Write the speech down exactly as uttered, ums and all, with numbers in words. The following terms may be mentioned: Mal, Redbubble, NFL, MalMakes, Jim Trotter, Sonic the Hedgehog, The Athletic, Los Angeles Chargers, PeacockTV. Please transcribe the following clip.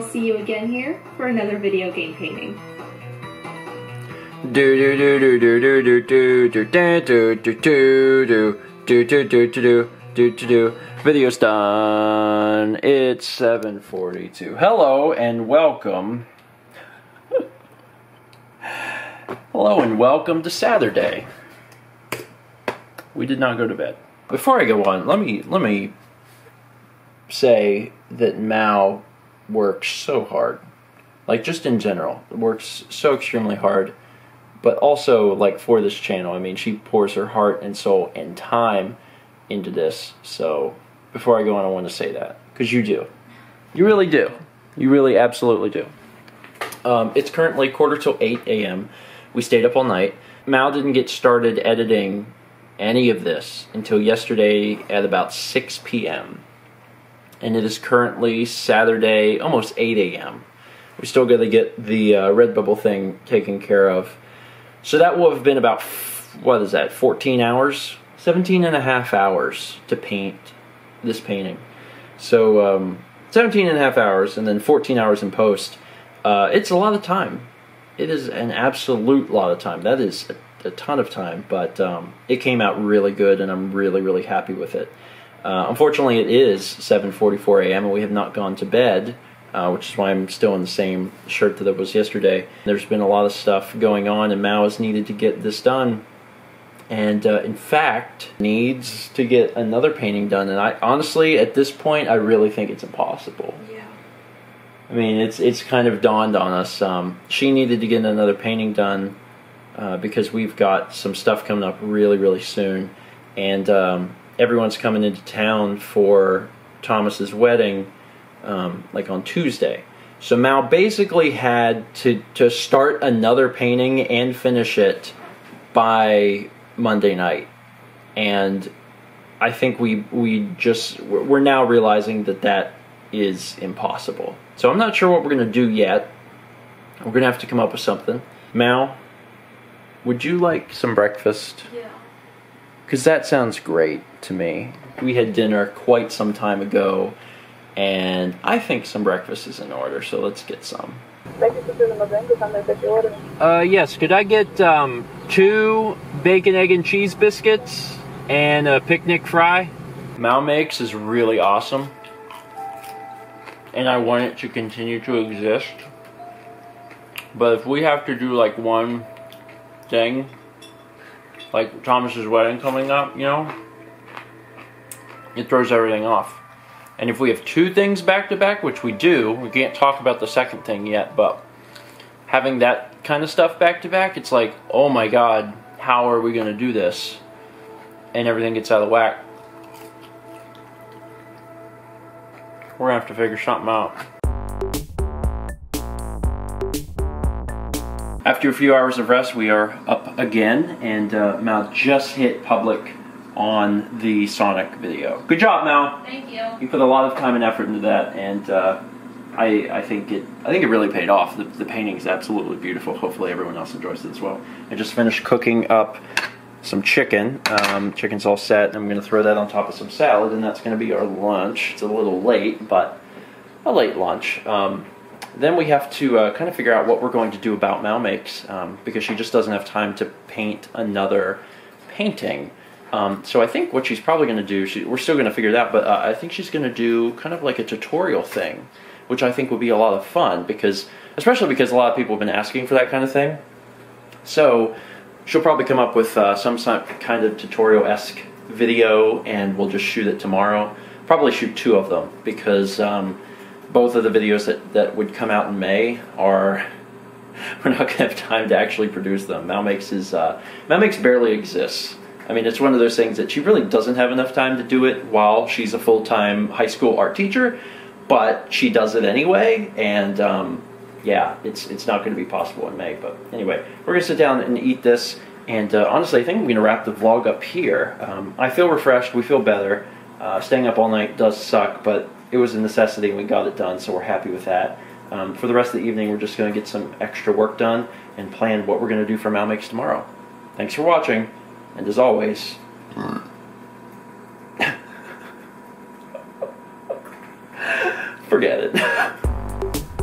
I'll see you again here for another video game painting. Do do do do do do do do do do do do do do do do do. Video's done. It's seven forty-two. Hello and welcome. Hello and welcome to Saturday. We did not go to bed. Before I go on, let me let me say that Mal works so hard. Like, just in general, works so extremely hard, but also, like, for this channel. I mean, she pours her heart and soul and time into this. So before I go on, I want to say that, because you do. You really do. You really absolutely do. Um, it's currently quarter till eight A M We stayed up all night. Mal didn't get started editing any of this until yesterday at about six P M And it is currently Saturday, almost eight A M We still got to get the uh, Redbubble thing taken care of. So that will have been about, what is that, fourteen hours? seventeen and a half hours to paint this painting. So um, seventeen and a half hours and then fourteen hours in post. Uh, it's a lot of time. It is an absolute lot of time. That is a, a ton of time, but um, it came out really good, and I'm really, really happy with it. Uh, unfortunately, it is seven forty-four A M and we have not gone to bed, uh, which is why I'm still in the same shirt that it was yesterday. There's been a lot of stuff going on, and Mal has needed to get this done. And, uh, in fact, needs to get another painting done. And I honestly, at this point, I really think it's impossible. Yeah. I mean, it's it's kind of dawned on us. Um, she needed to get another painting done uh, because we've got some stuff coming up really, really soon. And um, everyone's coming into town for Thomas's wedding, um, like, on Tuesday. So Mal basically had to, to start another painting and finish it by Monday night. And I think we we just we're now realizing that that is impossible. So I'm not sure what we're going to do yet. We're going to have to come up with something. Mal, would you like some breakfast? Yeah. Because that sounds great to me. We had dinner quite some time ago, and I think some breakfast is in order, so let's get some. Uh, yes, could I get um, two bacon, egg, and cheese biscuits and a picnic fry? MalMakes is really awesome, and I want it to continue to exist. But if we have to do, like, one thing, like Thomas's wedding coming up, you know, it throws everything off. And if we have two things back-to-back, which we do, we can't talk about the second thing yet, but having that kind of stuff back-to-back, it's like, oh my god, how are we going to do this? And everything gets out of whack. We're going to have to figure something out. After a few hours of rest, we are up again, and uh, Mal just hit public on the Sonic video. Good job, Mal. Thank you. You put a lot of time and effort into that, and uh, I, I think it I think it really paid off. The, the painting is absolutely beautiful. Hopefully everyone else enjoys it as well. I just finished cooking up some chicken. Um, chicken's all set. I'm going to throw that on top of some salad, and that's going to be our lunch. It's a little late, but a late lunch. Um, then we have to uh, kind of figure out what we're going to do about MalMakes, um, because she just doesn't have time to paint another painting. Um, so I think what she's probably going to do, she, we're still going to figure it out, but uh, I think she's going to do kind of like a tutorial thing, which I think would be a lot of fun, because, especially because a lot of people have been asking for that kind of thing. So she'll probably come up with uh, some kind of tutorial-esque video, and we'll just shoot it tomorrow. Probably shoot two of them, because um, both of the videos that, that would come out in May are... we're not going to have time to actually produce them. MalMakes is, uh, MalMakes barely exists. I mean, it's one of those things that she really doesn't have enough time to do it while she's a full-time high school art teacher, but she does it anyway, and um, yeah, it's it's not going to be possible in May. But anyway, we're going to sit down and eat this, and uh, honestly, I think I'm going to wrap the vlog up here. Um, I feel refreshed, we feel better. Uh, staying up all night does suck, but it was a necessity, and we got it done, so we're happy with that. Um, for the rest of the evening, we're just going to get some extra work done and plan what we're going to do for MalMakes tomorrow. Thanks for watching. And as always, mm. Forget it.